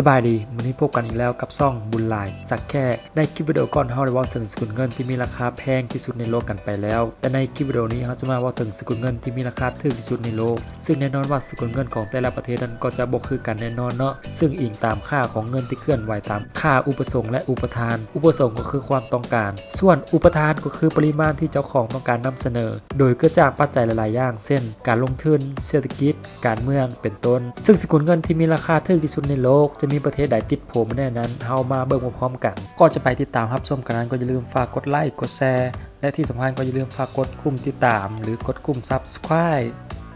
สบายดีวันนี้พบกันอีกแล้วกับซ่องบุญหลายสักแค่ได้คลิปวิดีโอก่อนเฮาได้ว่าถึงสกุลเงินที่มีราคาแพงที่สุดในโลกกันไปแล้วแต่ในคลิปวิดีโอนี้เฮาจะมาว่าถึงสกุลเงินที่มีราคาถูกที่สุดในโลกซึ่งแน่นอนว่าสกุลเงินของแต่ละประเทศนั้นก็จะบ่คือกันแน่นอนเนาะซึ่งอิงตามค่าของเงินที่เคลื่อนไหวตามค่าอุปสงค์และอุปทานอุปสงค์ก็คือความต้องการส่วนอุปทานก็คือปริมาณที่เจ้าของต้องการนำเสนอโดยเกิดจากปัจจัยหลายๆอย่างเช่นการลงทุนเศรษฐกิจการเมืองเป็นต้นซึ่งสกุลเงินที่มีราคาถูกที่สุดในโลกจะมีประเทศใดติดโผล่แน่นั้นเฮามาเบิ่งพร้อมๆกันก็จะไปติดตามรับชมกันนั้นก็อย่าลืมฝากกดไลค์กดแชร์และที่สำคัญก็อย่าลืมฝากกดกลุ่มติดตามหรือกดกลุ่ม Subscribe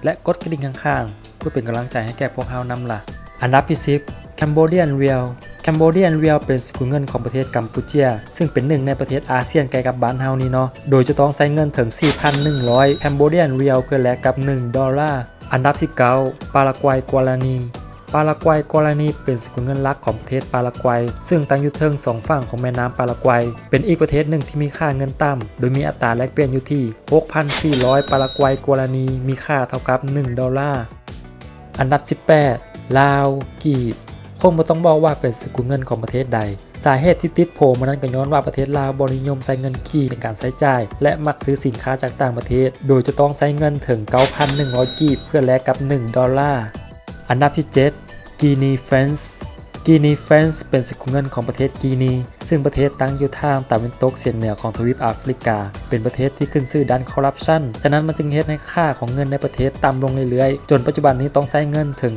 และกดกระดิ่งข้างๆเพื่อเป็นกำลังใจให้แก่พวกเฮานำล่ะอันดับที่10 Cambodian Riel Cambodian Riel เป็นสกุลเงินของประเทศกัมพูชาซึ่งเป็นหนึ่งในประเทศอาเซียนใกล้กับบ้านเฮานี้เนาะโดยจะต้องใช้เงินถึง 4,100 Cambodian Riel เพื่อแลกกับ$1อันดับที่9ปารากวัยกัวลานีปารากวัยกัวลานีเป็นสกุลเงินหลักของประเทศปารากวัยซึ่งตั้งอยู่เทิง2ฝั่งของแม่น้ำปารากวัยเป็นอีกประเทศหนึ่งที่มีค่าเงินต่ำโดยมีอัตราแลกเปลี่ยนอยู่ที่ 6,400 ปารากวัยกัวลานีมีค่าเท่ากับ$1อันดับที่18ลาวกีบคงไม่ต้องบอกว่าเป็นสกุลเงินของประเทศใดสาเหตุที่ติดโผล่มานั้นก็ย้อนว่าประเทศลาวบ่นิยมใช้เงินกีบในการใช้จ่ายและมักซื้อสินค้าจากต่างประเทศโดยจะต้องใช้เงินถึง 9,100 กีบเพื่อแลกกับ$อันดับที่7กีนีแฟรนซ์กีนีแฟรนซ์เป็นสกุลเงินของประเทศกีนีซึ่งประเทศตั้งอยู่ทางตะวันตกเฉียงเหนือของทวีปแอฟริกาเป็นประเทศที่ขึ้นชื่อด้านคอร์รัปชันฉะนั้นมันจึงเฮ็ดให้ค่าของเงินในประเทศต่ำลงเรื่อยๆจนปัจจุบันนี้ต้องใช้เงินถึง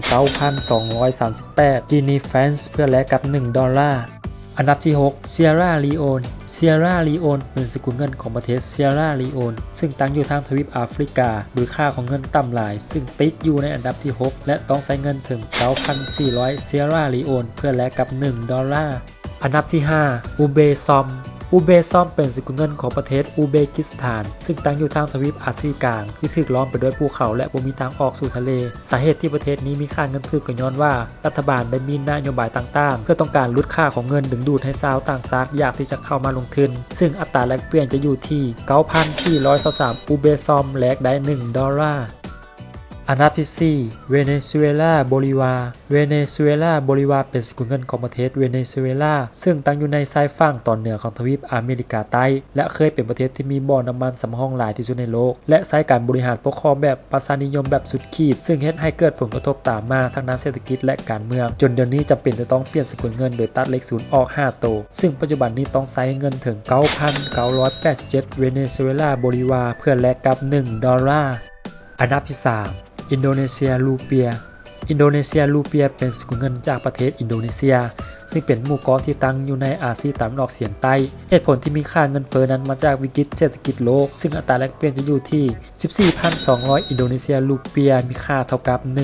9,238 กีนีแฟรนซ์เพื่อแลกกับ$อันดับที่6เซียร่าลีโอนเซียร่าลีโอนเป็นสกุลเงินของประเทศเซียร่าลีโอนซึ่งตั้งอยู่ทางทวีปแอฟริกาโดยค่าของเงินต่ำหลายซึ่งติดอยู่ในอันดับที่6และต้องใช้เงินถึง 9,400 เซียร่าลีโอนเพื่อแลกกับ$อันดับที่5อูเบซอมอูเบซอมเป็นสกุลเงินของประเทศอูเบกิสถานซึ่งตั้งอยู่ทางทวีปอาซีกลางที่ถูกล้อมไปด้วยภูเขาและบ่มีทางออกสู่ทะเลสาเหตุที่ประเทศนี้มีค่าเงินถูกก็ย้อนว่ารัฐบาลได้มีนโยบายต่างๆเพื่อต้องการลดค่าของเงินดึงดูดให้ชาวต่างชาติอยากที่จะเข้ามาลงทุนซึ่งอัตราแลกเปลี่ยนจะอยู่ที่ 9,423 อูเบซอมแลกได้$อันดับที่4เวเนซุเอลาโบลิวาเวเนซุเอลาโบลิวาเป็นสกุลเงินของประเทศเวเนซุเอลาซึ่งตั้งอยู่ในชายฝั่งตอนเหนือของทวีปอเมริกาใต้และเคยเป็นประเทศที่มีบ่อน้ำมันสำรองหลายที่สุดในโลกและใช้การบริหารปกครองแบบประชานิยมแบบสุดขีดซึ่งเฮ็ดให้เกิดผลกระทบตามมาทั้งด้านเศรษฐกิจและการเมืองจนเดี๋ยวนี้จำเป็นจะต้องเปลี่ยนสกุลเงินโดยตัดเลข0ออก5โตซึ่งปัจจุบันนี้ต้องใช้เงินถึง 9,987 เวเนซุเอลาโบลิวาเพื่อแลกกับ$อันดับที่3อินโดนีเซียรูเปียอินโดนีเซียรูเปียเป็นสกุลเงินจากประเทศอินโดนีเซียซึ่งเป็นหมู่เกาะที่ตั้งอยู่ในอาเซียนตะวันออกเฉียงใต้เหตุผลที่มีค่าเงินเฟ้อนั้นมาจากวิกฤตเศรษฐกิจโลกซึ่งอัตราแลกเปลี่ยนจะอยู่ที่ 14,200 อินโดนีเซียรูเปียมีค่าเท่ากับ$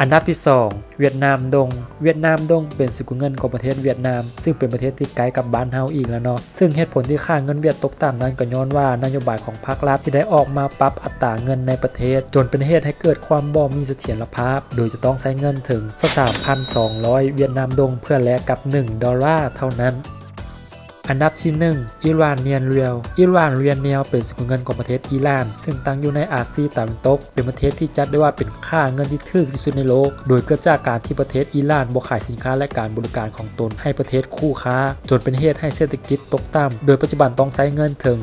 อันดับที่2เวียดนามดงเวียดนามดงเป็นสกุลเงินของประเทศเวียดนามซึ่งเป็นประเทศที่ใกล้กับบ้านเฮาอีกแล้วเนาะซึ่งเหตุผลที่ค่าเงินเวียดตกต่ำนั้นก็ย้อนว่านโยบายของพรรครัฐที่ได้ออกมาปรับอัตราเงินในประเทศจนเป็นเหตุให้เกิดความบ่มีเสถียรภาพโดยจะต้องใช้เงินถึง 3,200 เวียดนามดงเพื่อแลกกับ$เท่านั้นอันดับที่1อิหร่านเนียนเรียลอิหร่านเรียนเนียลเป็นสกุลเงินของประเทศอิหร่านซึ่งตั้งอยู่ในอาเซียนตะวันตกเป็นประเทศที่จัดได้ว่าเป็นค่าเงินที่ถูกที่สุดในโลกโดยเกิดจากการที่ประเทศอิหร่านบ่ขายสินค้าและการบริการของตนให้ประเทศคู่ค้าจนเป็นเหตุให้เศรษฐกิจตกต่ำโดยปัจจุบันต้องใช้เงินถึง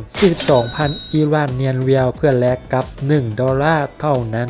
42,000 อิหร่านเนียนเรียลเพื่อแลกกับ$เท่านั้น